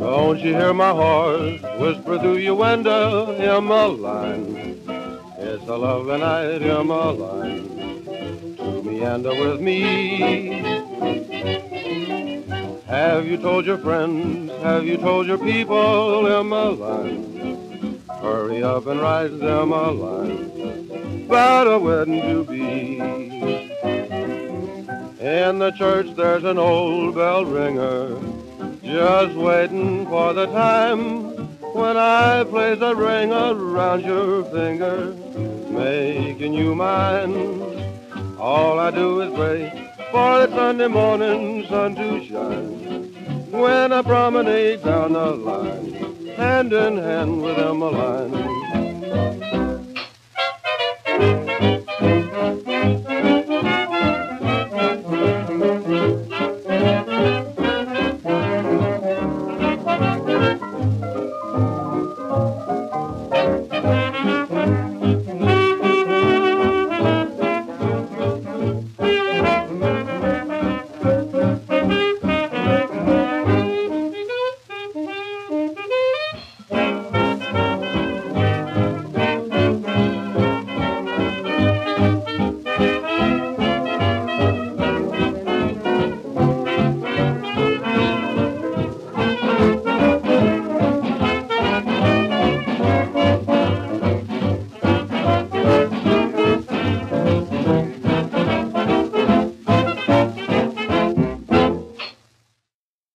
Don't you hear my horse whisper through your window, Emaline? It's a lovely night, Emaline, to meander with me. Have you told your friends, have you told your people, Emaline? Hurry up and rise, Emaline, about a wedding to be. In the church there's an old bell ringer, just waiting for the time when I place a ring around your finger, making you mine. All I do is pray for the Sunday morning sun to shine, when I promenade down the line, hand in hand with Emaline.